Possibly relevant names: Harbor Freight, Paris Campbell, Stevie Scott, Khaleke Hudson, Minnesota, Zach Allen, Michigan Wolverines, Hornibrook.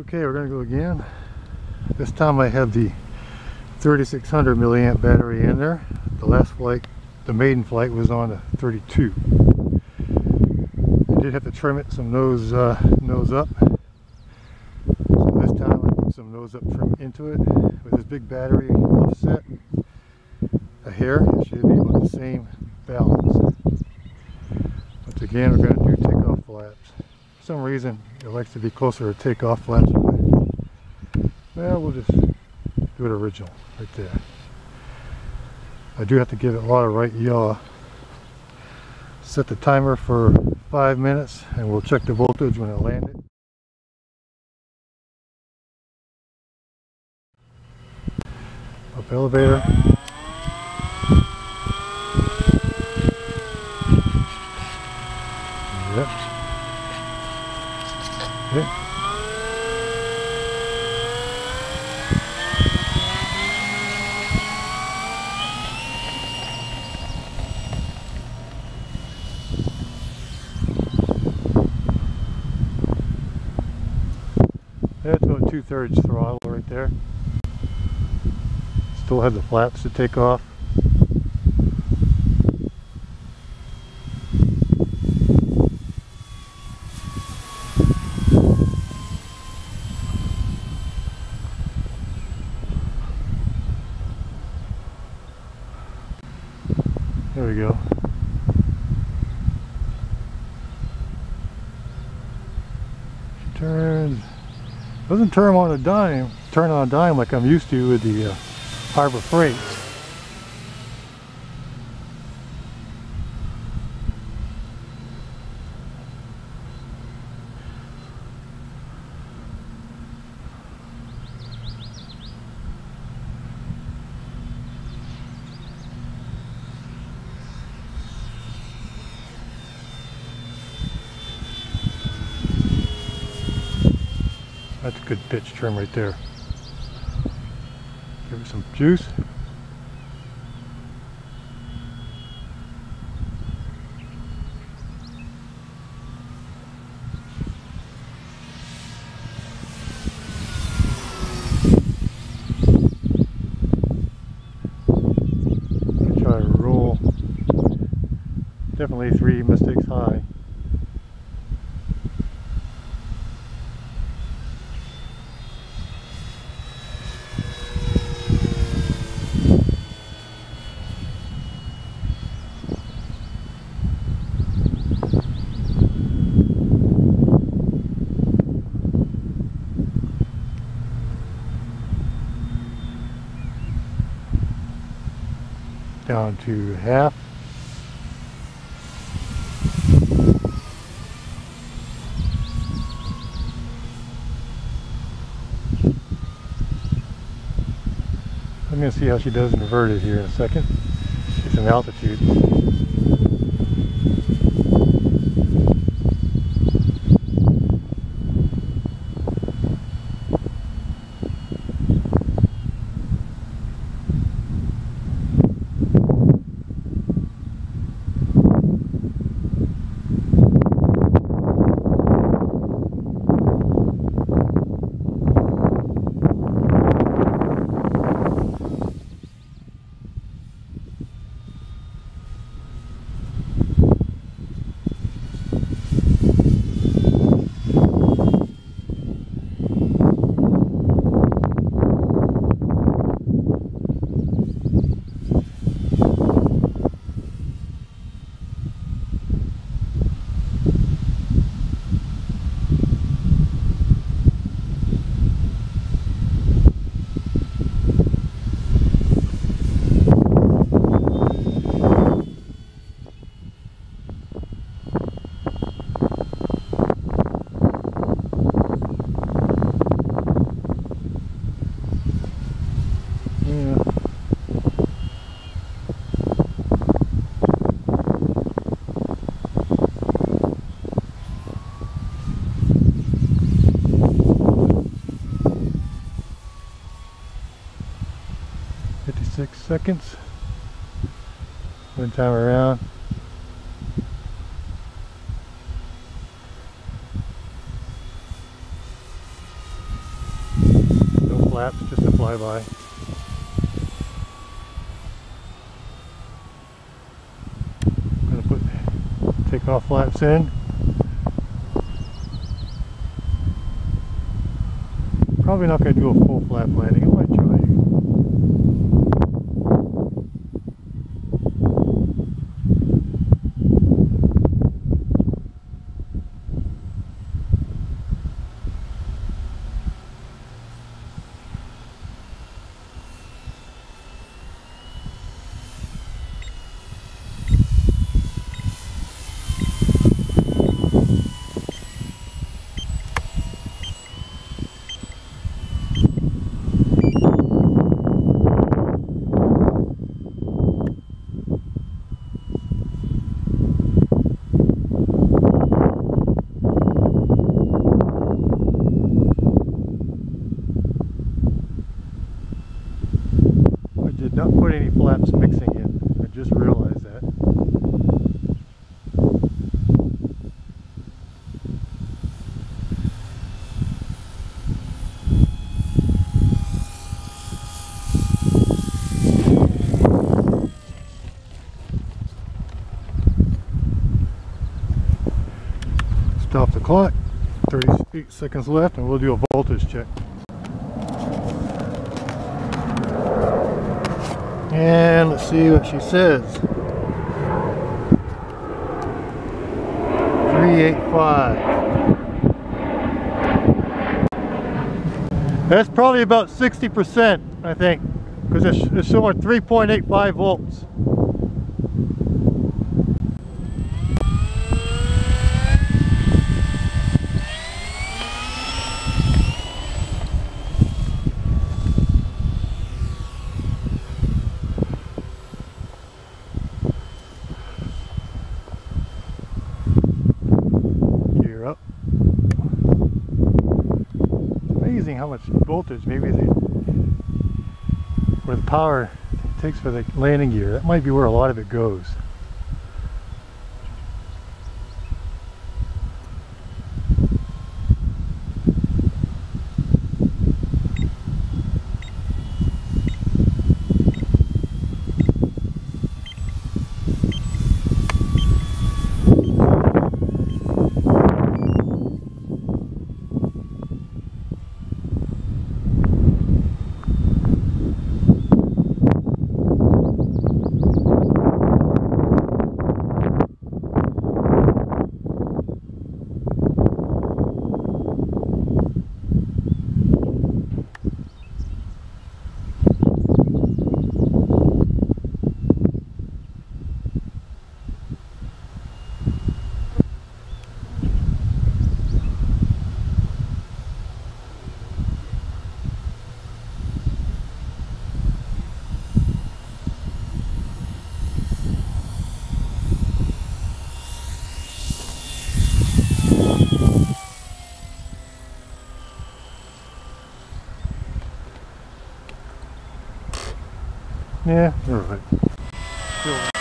Okay, we're going to go again. This time I have the 3600 milliamp battery in there. The last flight, the maiden flight, was on a 32. I did have to trim it some nose up. So this time I put some nose up trim into it with this big battery offset. A hair should be about the same balance. Once again, we're going to do takeoff flaps. For some reason, it likes to be closer to takeoff flaps. Well, we'll just do it original right there. I do have to give it a lot of right yaw. Set the timer for 5 minutes, and we'll check the voltage when I land it. Up elevator. Yep. Okay. That's about 2/3 throttle right there. Still have the flaps to take off. There we go. She turns. Doesn't turn on a dime. Turn on a dime like I'm used to with the Harbor Freight. That's a good pitch trim right there. Give it some juice. I'm going to try to roll. Definitely 3 mistakes high. Down to half. I'm going to see how she does inverted here in a second. She's in altitude. Seconds. One time around. flaps just to fly by. I'm going to put takeoff flaps in. Probably not going to do a full flap landing. I might try. Not put any flaps mixing in. I just realized that. Stop the clock. 30 seconds left, and we'll do a voltage check. And let's see what she says. 385. That's probably about 60%, I think, because it's showing 3.85 volts. Amazing how much voltage or the power it takes for the landing gear. That might be where a lot of it goes. Yeah, all right.